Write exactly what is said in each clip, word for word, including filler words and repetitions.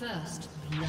First blood.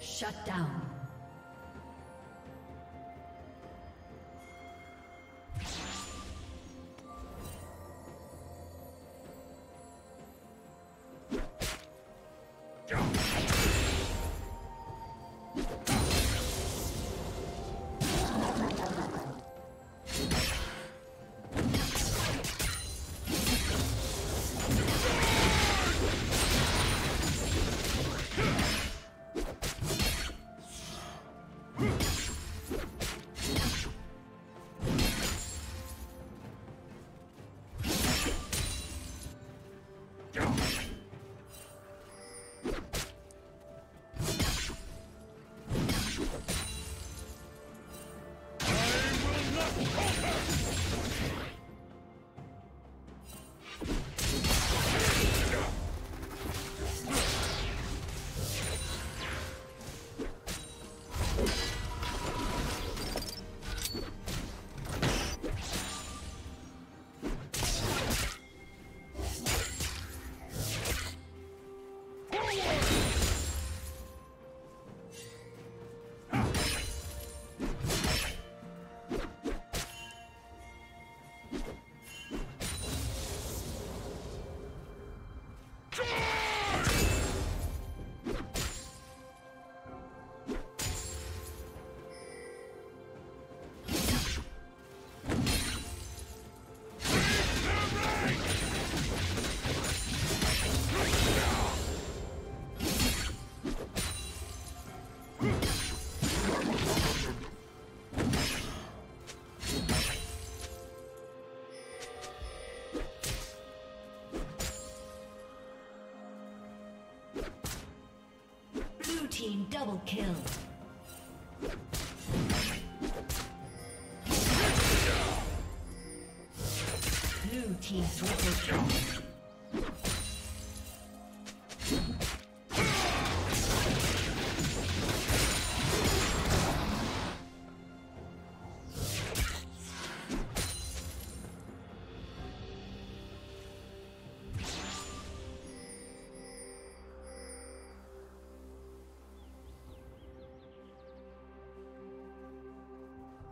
Shut down. Team double kill. Blue team triple kill.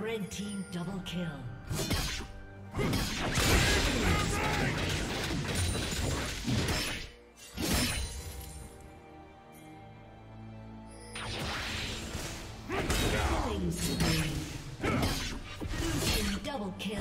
Red team double kill. Double kill.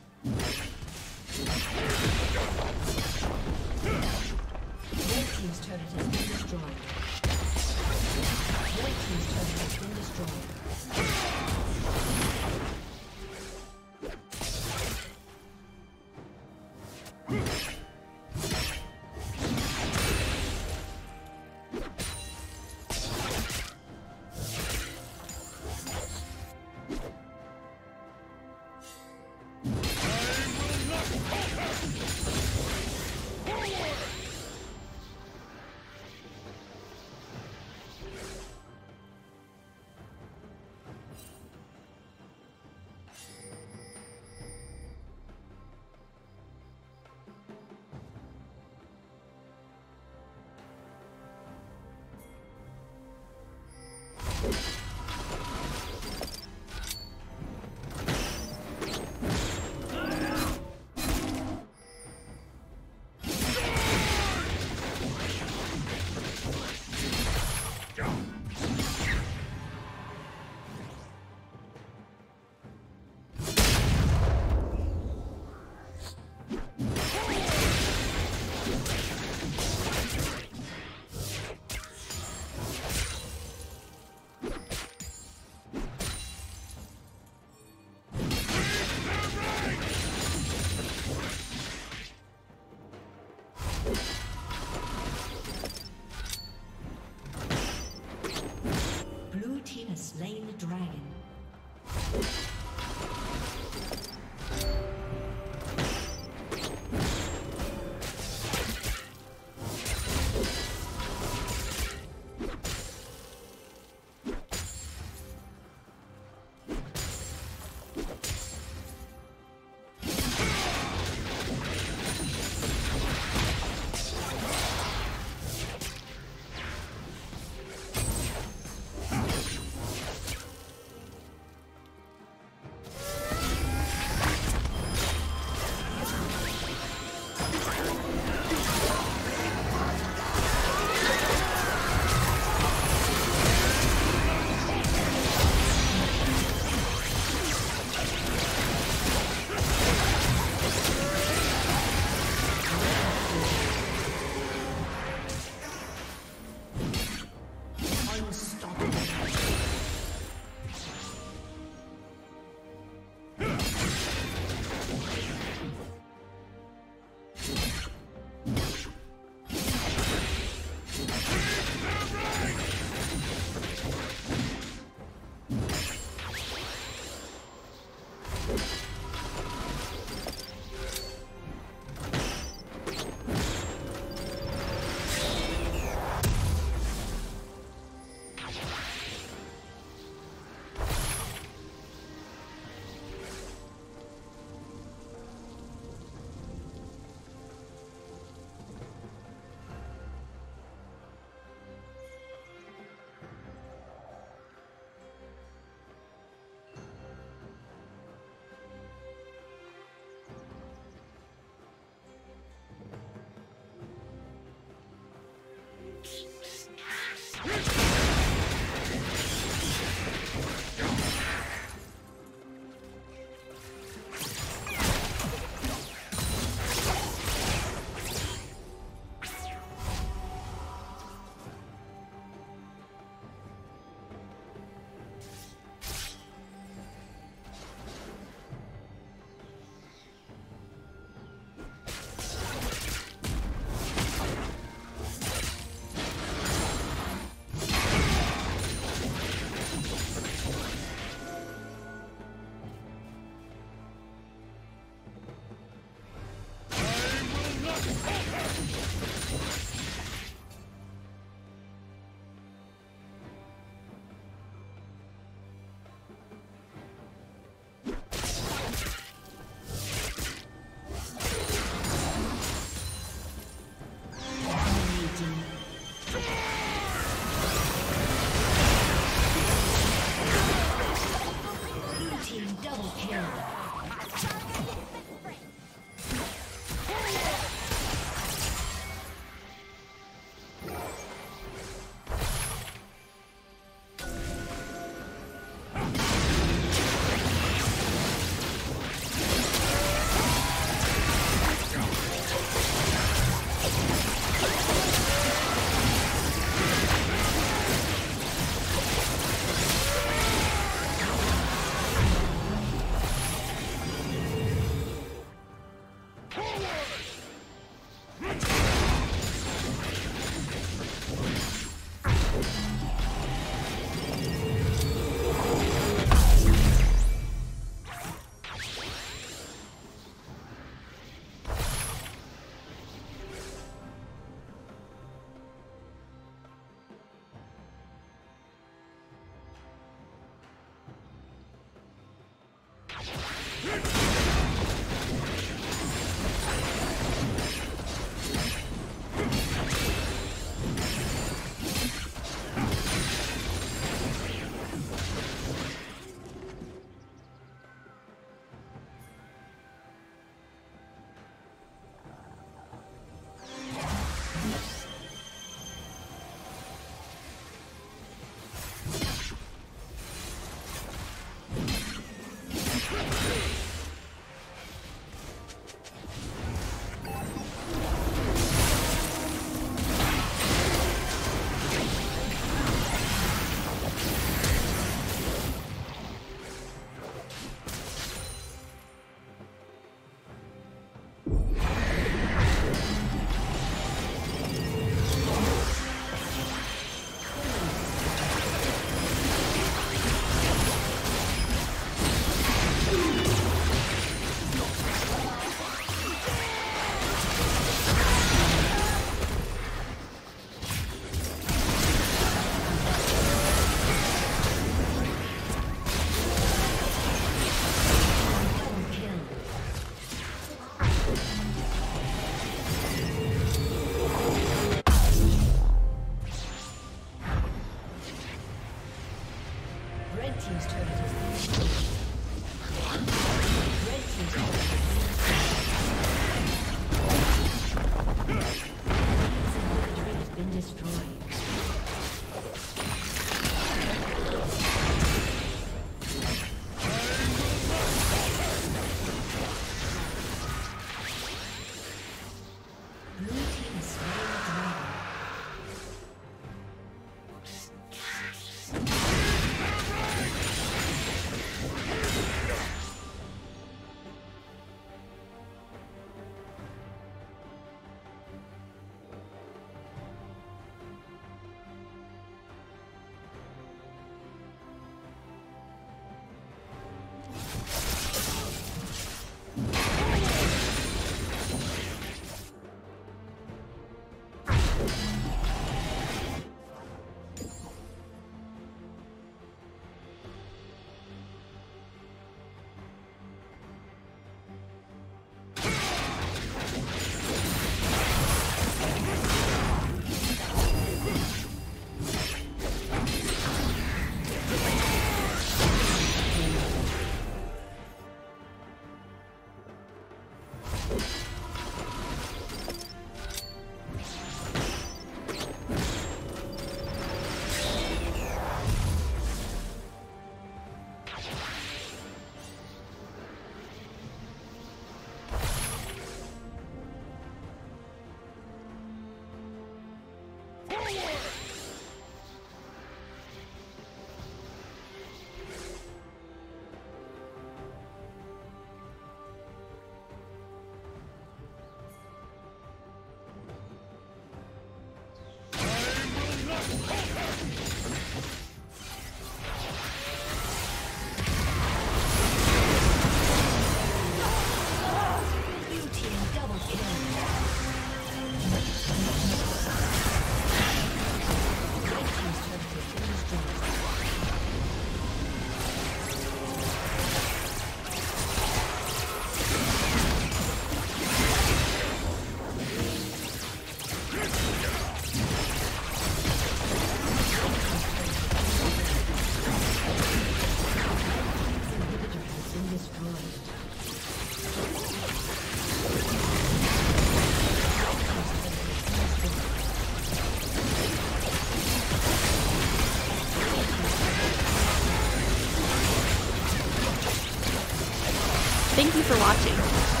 Thank you for watching.